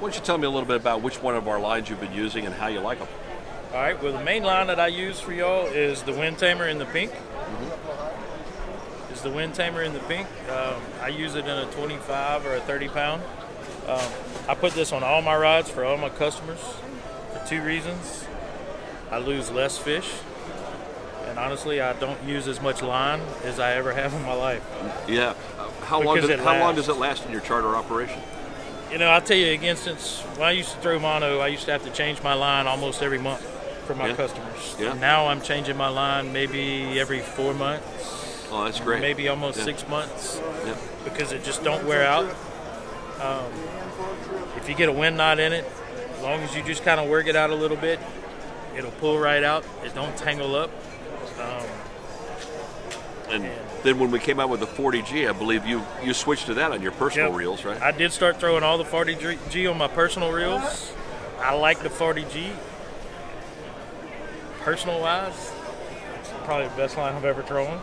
Why don't you tell me a little bit about which one of our lines you've been using and how you like them? All right, well, the main line that I use for y'all is the Wind Tamer in the pink. Is the Wind Tamer in the pink. I use it in a 25 or a 30 pound. I put this on all my rods for all my customers for two reasons. I lose less fish, and honestly, I don't use as much line as I ever have in my life. Yeah. How long does it last in your charter operation? You know, I'll tell you, for instance, when I used to throw mono, I used to have to change my line almost every month for my customers. Yeah. And now I'm changing my line maybe every 4 months. Oh, that's great. Maybe almost 6 months because it just don't wear out. If you get a wind knot in it, as long as you just kind of work it out a little bit, it'll pull right out. It don't tangle up. And then when we came out with the 40G, I believe you switched to that on your personal reels, right? I did start throwing all the 40G on my personal reels. I like the 40G. Personal-wise, it's probably the best line I've ever thrown.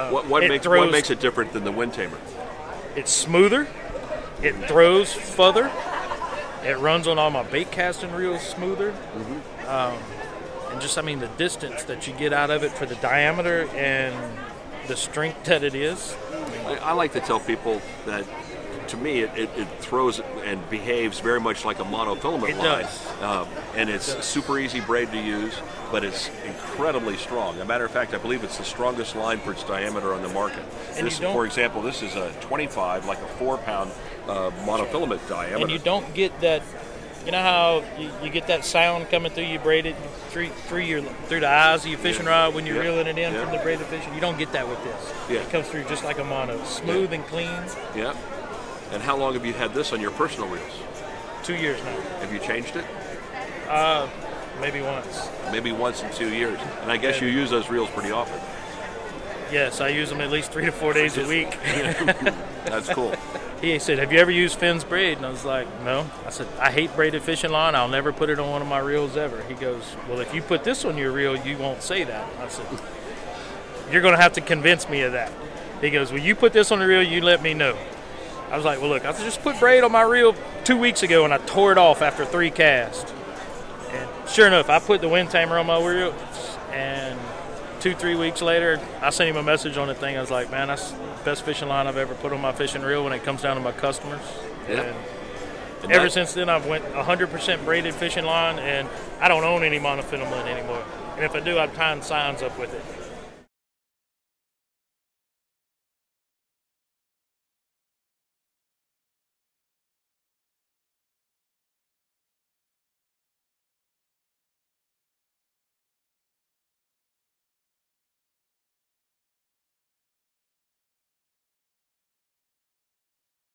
Okay. What makes it different than the Wind Tamer? It's smoother. It throws further. It runs on all my bait casting reels smoother. And just, I mean, the distance that you get out of it for the diameter and the strength that it is. I like to tell people that, to me, it throws and behaves very much like a monofilament line. It does. It's super easy braid to use, but it's incredibly strong. As a matter of fact, I believe it's the strongest line for its diameter on the market. This, for example, this is a 25, like a 4-pound monofilament diameter. And you don't get that. You know how you get that sound coming through you braided through the eyes of your fishing rod when you're reeling it in from the braided fishing? You don't get that with this. Yeah. It comes through just like a mono, smooth and clean. Yeah. And how long have you had this on your personal reels? 2 years now. Have you changed it? Maybe once. Maybe once in 2 years. And I guess you use those reels pretty often. Yes, I use them at least 3 to 4 days a week. That's cool. He said, "Have you ever used FINS Braid?" And I was like, "No." I said, "I hate braided fishing line. I'll never put it on one of my reels ever." He goes, "Well, if you put this on your reel, you won't say that." I said, "You're going to have to convince me of that." He goes, "Well, you put this on the reel, you let me know." I was like, "Well, look, I just put braid on my reel 2 weeks ago, and I tore it off after 3 casts. And sure enough, I put the Wind Tamer on my reel, and 2-3 weeks later, I sent him a message on the thing. I was like, "Man, that's the best fishing line I've ever put on my fishing reel when it comes down to my customers." And ever since then, I've went 100% braided fishing line, and I don't own any monofilament anymore. And if I do, I am tying signs up with it.